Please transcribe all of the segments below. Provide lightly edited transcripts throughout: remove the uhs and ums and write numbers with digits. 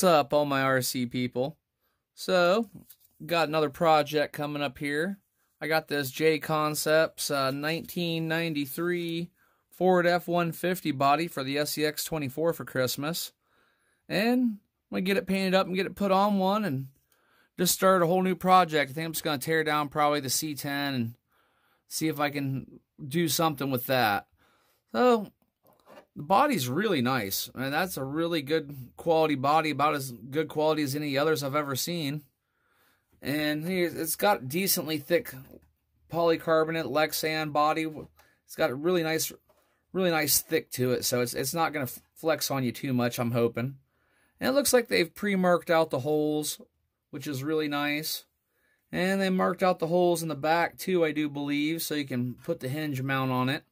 What's up, all my RC people? So, got another project coming up here. I got this J Concepts 1993 Ford F150 body for the SCX-24 for Christmas. And I'm going to get it painted up and get it put on one and just start a whole new project. I think I'm just going to tear down probably the C10 and see if I can do something with that. So, the body's really nice, and that's a really good quality body, about as good quality as any others I've ever seen. And it's got decently thick polycarbonate Lexan body. It's got a really nice thick to it, so it's not going to flex on you too much, I'm hoping. And it looks like they've pre-marked out the holes, which is really nice. And they marked out the holes in the back too, I do believe, so you can put the hinge mount on it.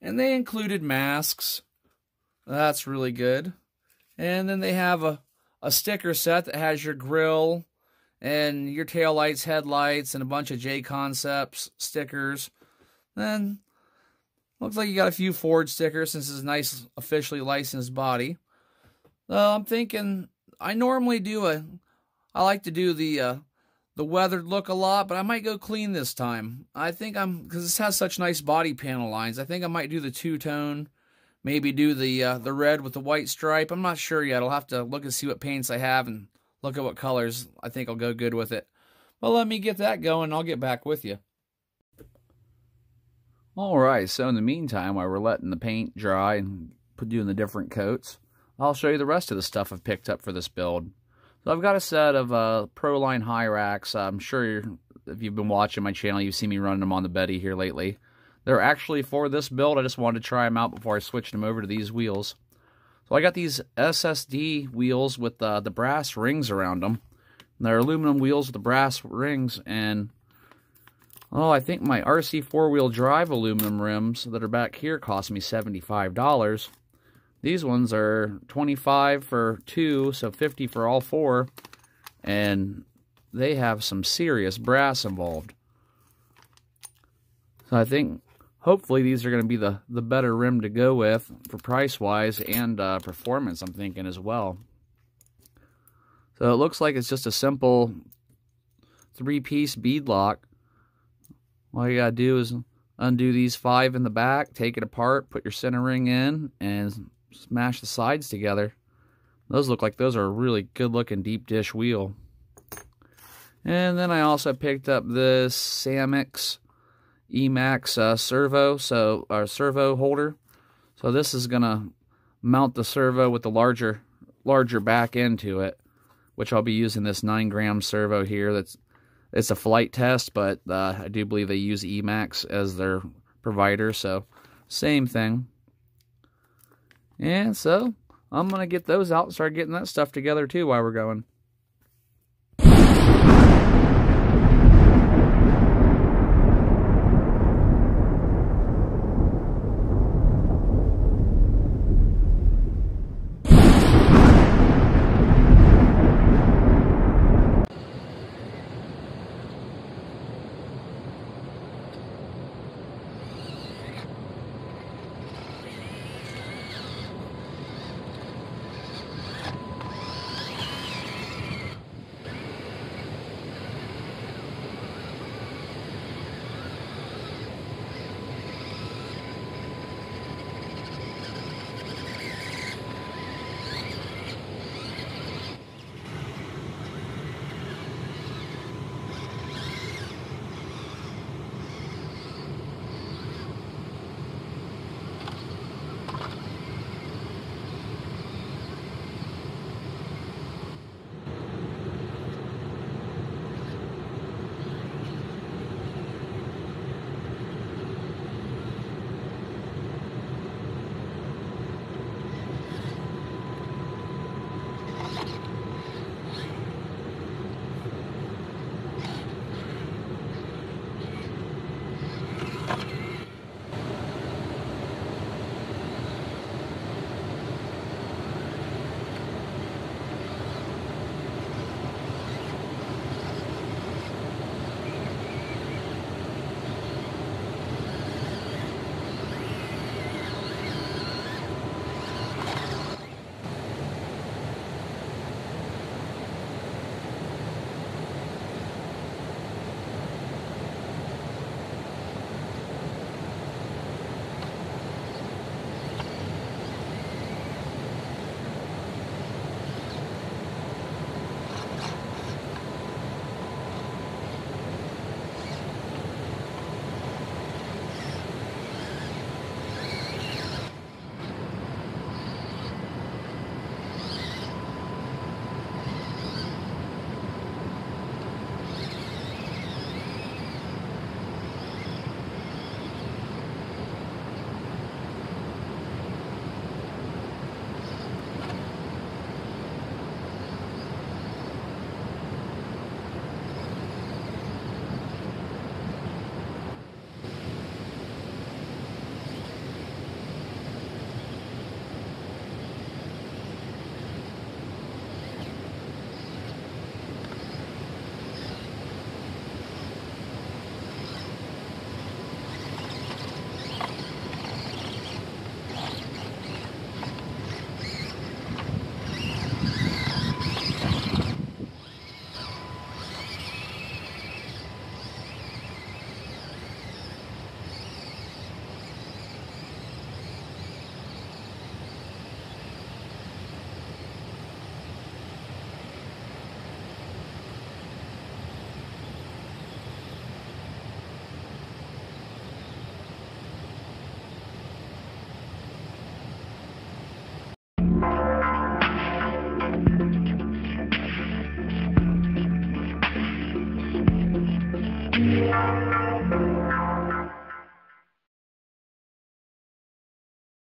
And they included masks. That's really good. And then they have a sticker set that has your grill and your taillights, headlights, and a bunch of J Concepts stickers. Then looks like you got a few Ford stickers since it's a nice officially licensed body. I'm thinking I normally do I like to do the weathered look a lot, but I might go clean this time. I think because this has such nice body panel lines, I think I might do the two-tone, maybe do the red with the white stripe. I'm not sure yet. I'll have to look and see what paints I have and look at what colors I think will go good with it. But let me get that going, and I'll get back with you. All right, so in the meantime, while we're letting the paint dry and doing the different coats, I'll show you the rest of the stuff I've picked up for this build. So I've got a set of Proline Hyrax. I'm sure if you've been watching my channel, you've seen me running them on the Betty here lately. They're actually for this build. I just wanted to try them out before I switched them over to these wheels. So I got these SSD wheels with the brass rings around them. And they're aluminum wheels with the brass rings. And, oh, I think my RC four-wheel drive aluminum rims that are back here cost me $75. These ones are $25 for two, so $50 for all four, and they have some serious brass involved. So I think, hopefully, these are going to be the better rim to go with for price-wise and performance, I'm thinking, as well. So it looks like it's just a simple three-piece bead lock. All you got to do is undo these five in the back, take it apart, put your center ring in, and smash the sides together. Those look like those are a really good looking deep dish wheel. And then I also picked up this Samix Emax servo holder. So this is gonna mount the servo with the larger back end to it, which I'll be using this 9-gram servo here. It's a Flight Test, but I do believe they use Emax as their provider, so same thing. And so, I'm going to get those out and start getting that stuff together, too, while we're going.